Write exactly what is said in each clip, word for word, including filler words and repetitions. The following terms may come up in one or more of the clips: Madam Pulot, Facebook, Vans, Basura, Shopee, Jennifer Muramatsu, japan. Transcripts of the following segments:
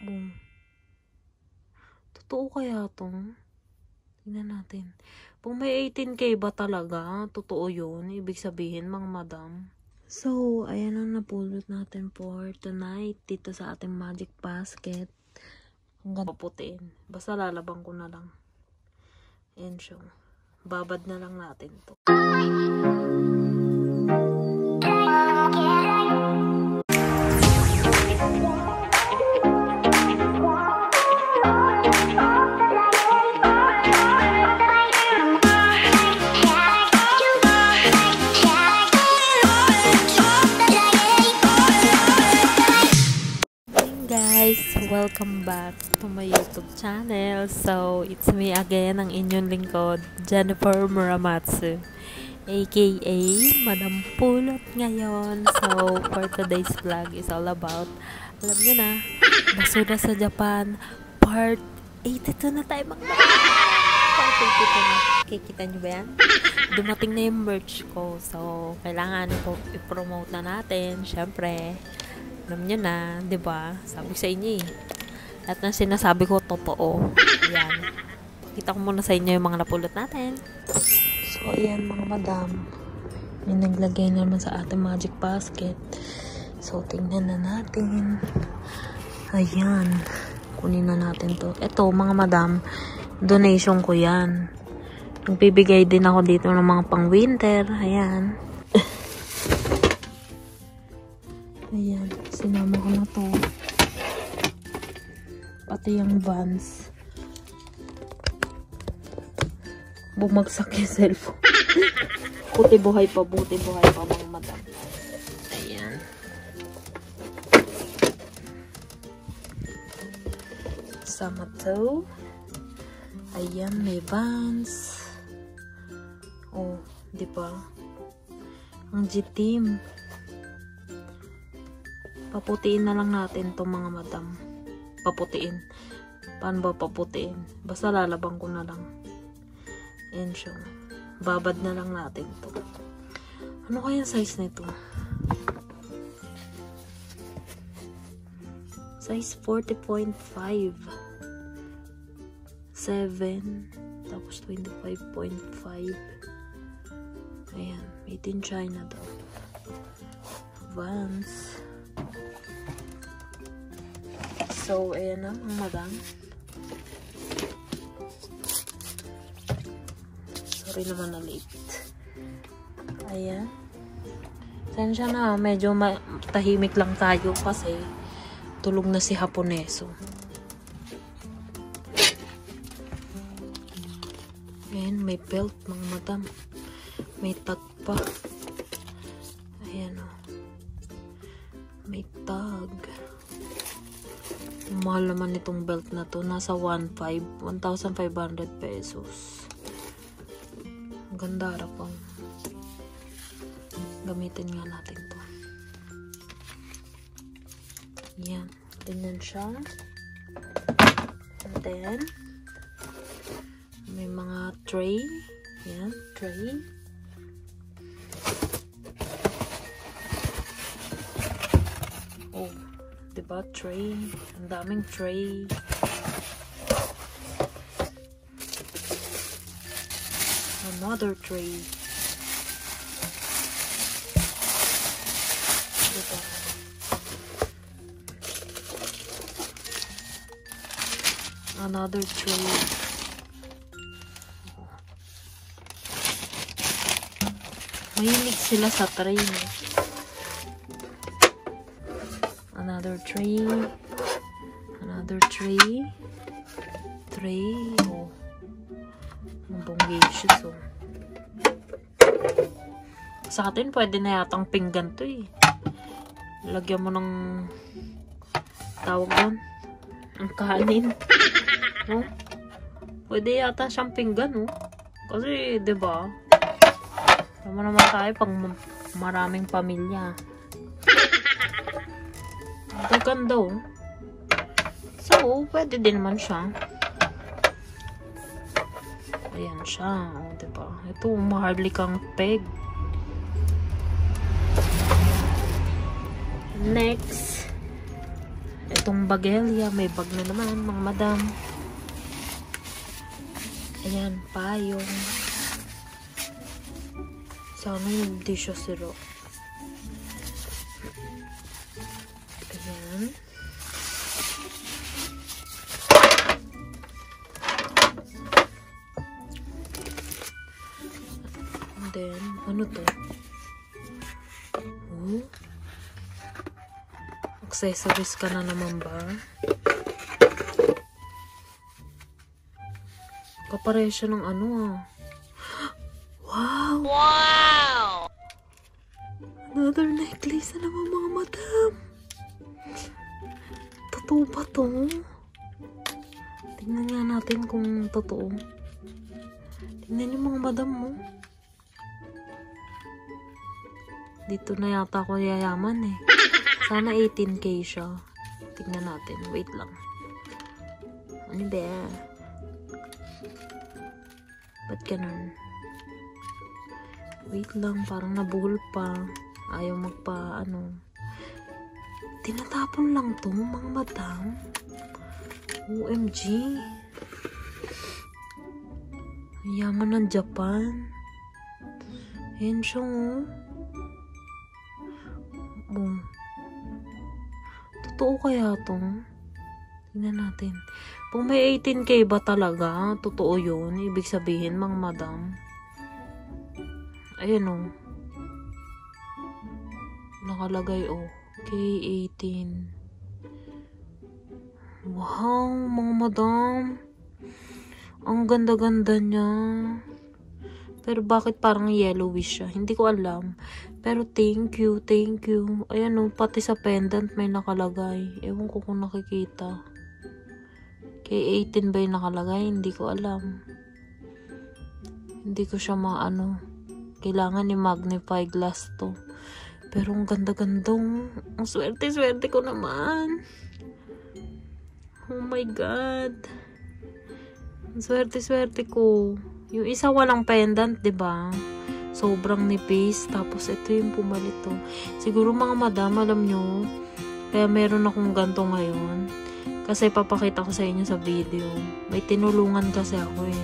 Oo. Totoo kaya to? Tingnan natin. Kung may eighteen K ba talaga? Totoo yun? Ibig sabihin, mga madam. So, ayan ang napulot natin for tonight dito sa ating magic basket. Ang ganda paputiin. Basta lalabang ko na lang. And so, babad na lang natin to. Welcome back to my YouTube channel. So, it's me again, ang inyong lingkod, Jennifer Muramatsu, aka Madam Pulot ngayon. So, for today's vlog is all about, alam nyo na, basura sa Japan, part eighty-two na tayo mga part eighty-two na. Kikita nyo ba yan? Dumating na yung merch ko. So, kailangan i-promote na natin, syempre. Alam nyo na, di ba? Sabi sa inyo eh. Lahat ng sinasabi ko, totoo. Ayan. Pakita ko muna sa inyo yung mga napulot natin. So, ayan mga madam. May naglagay naman sa ating magic basket. So, tingnan na natin. Ayan. Kunin na natin to. Ito, mga madam. Donation ko yan. Nagbibigay din ako dito ng mga pang-winter. Ayan. Ayan. Sinama ko na to. Pati yung Vans. Bumagsak yung cellphone. Buti buhay pa, buti buhay pa mga madam. Ayan. Sama to. Ayan, may Vans. Oh, di ba? Ang G-team. Paputiin na lang natin to mga madam. Paputiin. Paano ba paputiin? Basta lalabang ko na lang. And so, babad na lang natin to. Ano kaya size nito? Size forty point five. seven. Tapos twenty-five point five. Ayan. Made in China daw. Vans. So, ayan na, mga madam. Sorry naman na late. Ayan. Sensya na, medyo tahimik lang tayo kasi tulog na si Japoneso. Ayan, may belt, mga madam. May tag pa. Ayan o. May tag. Mahal naman itong belt na to. Nasa one thousand five hundred pesos. Ang ganda na pang. Gamitin nga natin to. Ayan. Ganyan siya. And then, may mga tray. Ayan. Tray. Oh. Diba? Tray. Ang daming tray. Another tray. Diba? Another tray. Mahilig sila sa tray na. Another tray, another tray, tray, oh, mabonggeisyo so. Sa atin, pwede na yatang pinggan to eh. Lagyan mo ng tawag doon, ang kanin. Oh, pwede yata siyang pinggan oh. Kasi, diba, tama naman tayo pag maraming pamilya. Ganda oh. So, pwede din naman siya. Ayan siya. O, diba? Ito, maharli kang peg. Next. itong bagelya, may bag na naman mga madam. Ayan, payong. Sana hindi siya siro. Ayan. And then, ano to? Oh. Accessories ka na naman ba? Kapareho siya ng ano ah. Wow! Wow! Another necklace na naman mga madam. Totoo ba to? Tingnan nga natin kung totoo. Tingnan yung mga madam mo. Dito na yata ako yayaman eh. Sana eighteen K siya. Tignan natin. Wait lang. Ano ba? Ba't ganun? Wait lang. Parang nabuhol pa. Ayaw magpa ano. Tinatapon lang to mga madam. O M G. Yaman ng Japan. Ayan siya oh. Boom. Totoo kaya to? Tingnan natin. Kung may eighteen K ba talaga? Totoo yun? Ibig sabihin, mga madam. Ayan o. Nakalagay o. K eighteen. Wow, mga madam. Ang ganda-ganda niya. Pero bakit parang yellowish siya? Hindi ko alam. Pero thank you, thank you. Ayan o, pati sa pendant may nakalagay. Ewan ko kung nakikita. K eighteen ba yung nakalagay? Hindi ko alam. Hindi ko siya maano. Kailangan i-magnify glass to. Pero ang ganda-ganda. Ang swerte-swerte ko naman. Oh my God. Ang swerte-swerte ko. Yung isa walang pendant, diba? Sobrang nipis. Tapos, ito yung pumalit to. Siguro mga madam, alam nyo, kaya meron akong ganito ngayon. Kasi papakita ko sa inyo sa video. May tinulungan kasi ako eh.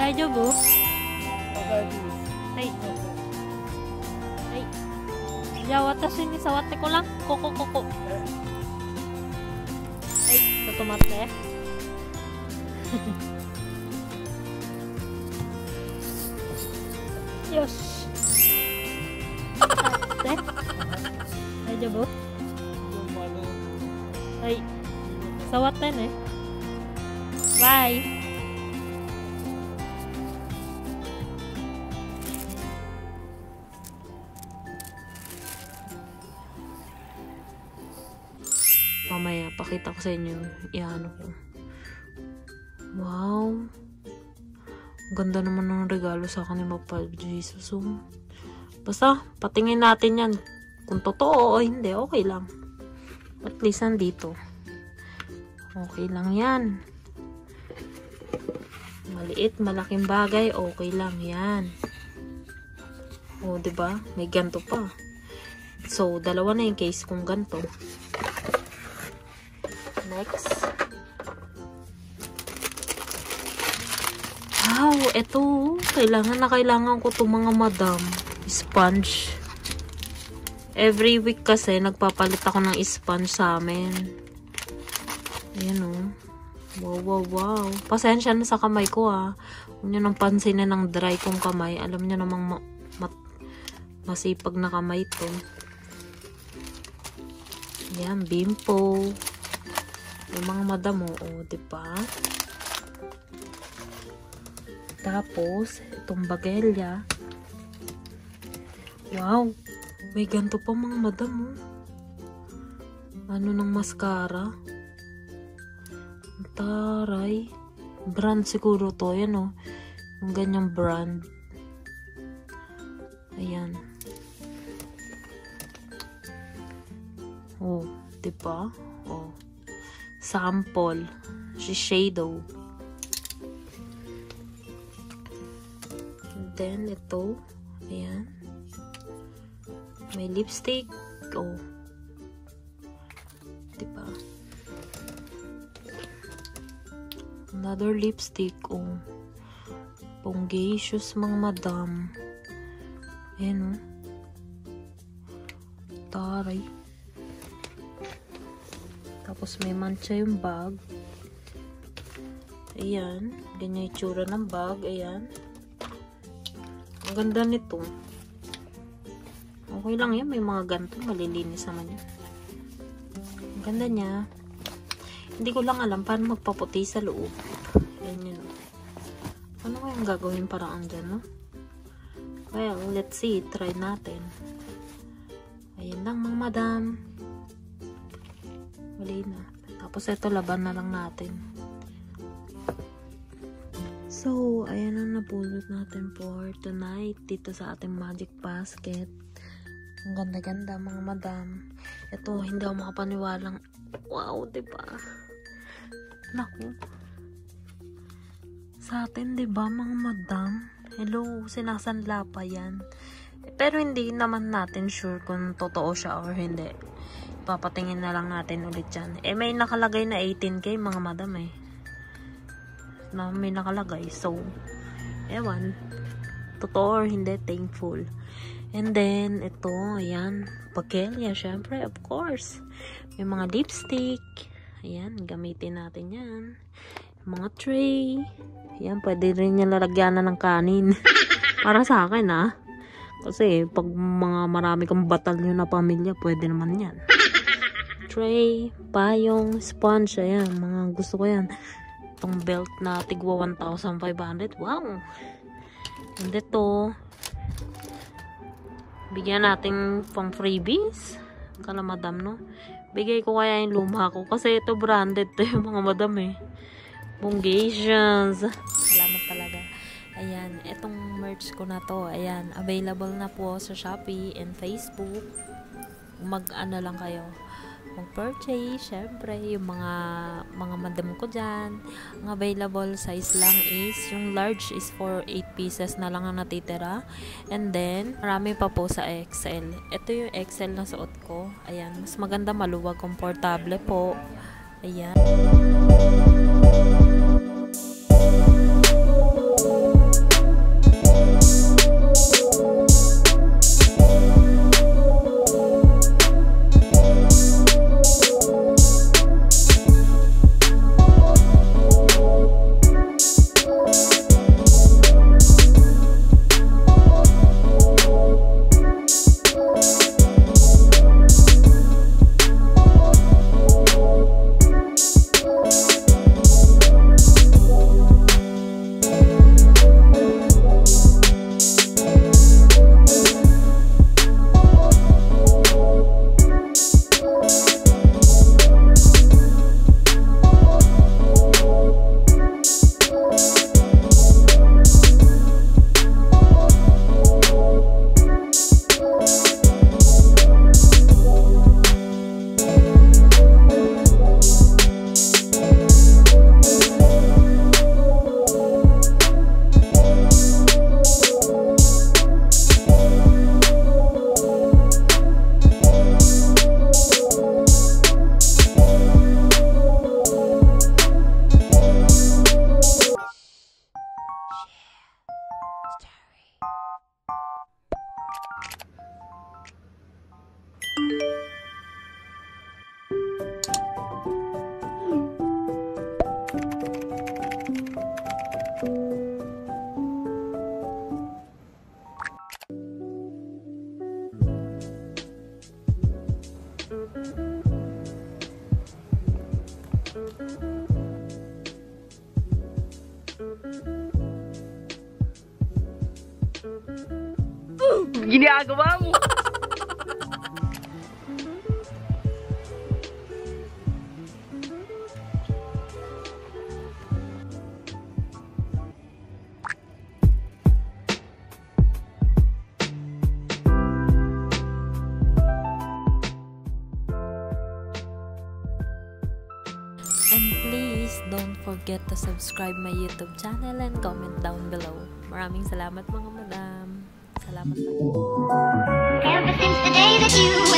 Daijoubu? Daijoubu. じゃあ私に触ってごらん。ここここ。はい、ちょっと待って。よし。はい。大丈夫？はい。触ってね。バイ。 Mamaya, pakita ko sa inyo. Iano ko. Wow. Ganda naman ng regalo sa akin ni Mapal. Jesus. Oh. Basta, patingin natin yan. Kung totoo o hindi, okay lang. At least nandito. Okay lang yan. Maliit, malaking bagay, okay lang yan. O, diba? May ganto pa. So, dalawa na yung case kung ganto. Next. Wow, eto. Kailangan na kailangan ko to mga madam. Sponge. Every week kasi nagpapalit ako ng sponge sa amin. Ayan o. Oh. Wow, wow, wow. Pasensya na sa kamay ko ah. Huwag nyo nang pansinin ng dry kong kamay. Alam nyo namang ma masipag na kamay to. Ayan, bimpo. Yung mga madam o, oh, diba? Tapos, itong bagelya. Wow! May ganito pa mga madam o. Oh. Ano ng mascara? Taray. Brand siguro to. Ayan o. Oh. Yung ganyang brand. Ayan. O, oh, diba? O. Oh. Sample. Si Shadow. Then, ito. Ayan. May lipstick. Oh. Diba? Another lipstick. Oh. Ponggacious mga madam. Ayan, oh. Taray. Tapos may mancha yung bag. Ayan. Ganyan yung tsura ng bag. Ayan. Ang ganda nito. Okay lang yan. May mga ganito. Malilinis naman yan. Ang ganda niya. Hindi ko lang alam paano magpaputi sa loob. Ayan yun. Ano kayang gagawin parang dyan, no? Well, let's see. Try natin. Ayan lang, mga madam. Wala na. Tapos ito, laban na lang natin. So, ayan ang napulot natin for tonight dito sa ating magic basket. Ang ganda-ganda mga madam. Ito, hindi ako makapaniwalang wow, diba? Naku. Sa atin, diba mga madam? Hello, sinasanla pa yan. Pero hindi naman natin sure kung totoo siya or hindi. Papatingin na lang natin ulit yan. Eh, may nakalagay na eighteen K mga madam eh. Na may nakalagay. So, ewan. Totoo or hindi, thankful. And then, ito, ayan. Pakelya, syempre, of course. May mga lipstick. Ayan, gamitin natin yan. Mga tray. Ayan, pwede rin yan lalagyan na ng kanin. Para sa akin, ha. Kasi, pag mga marami kang batalyo na pamilya, pwede naman yan. Tray, payong, sponge, ayan. Mga gusto ko yan. Itong belt na tigwa one thousand five hundred. Wow! And ito, bigyan natin pang freebies. Kala madam, no? Bigay ko kaya yung luma ko. Kasi ito branded to yung mga madam eh. Bungations! Salamat talaga. Ayan, itong merch ko na to. Ayan, available na po sa Shopee and Facebook. Mag-ano lang kayo. Mag-purchase, syempre, yung mga mga madam ko dyan. Ang available size lang is, yung large is for eight pieces na lang ang natitira. And then, marami pa po sa X L. Ito yung X L na suot ko. Ayan, mas maganda, maluwag, komportable po. Ayan. Ginagawa mo. forget to subscribe my YouTube channel and comment down below. Maraming salamat mga madam. Salamat. Ever since the day that you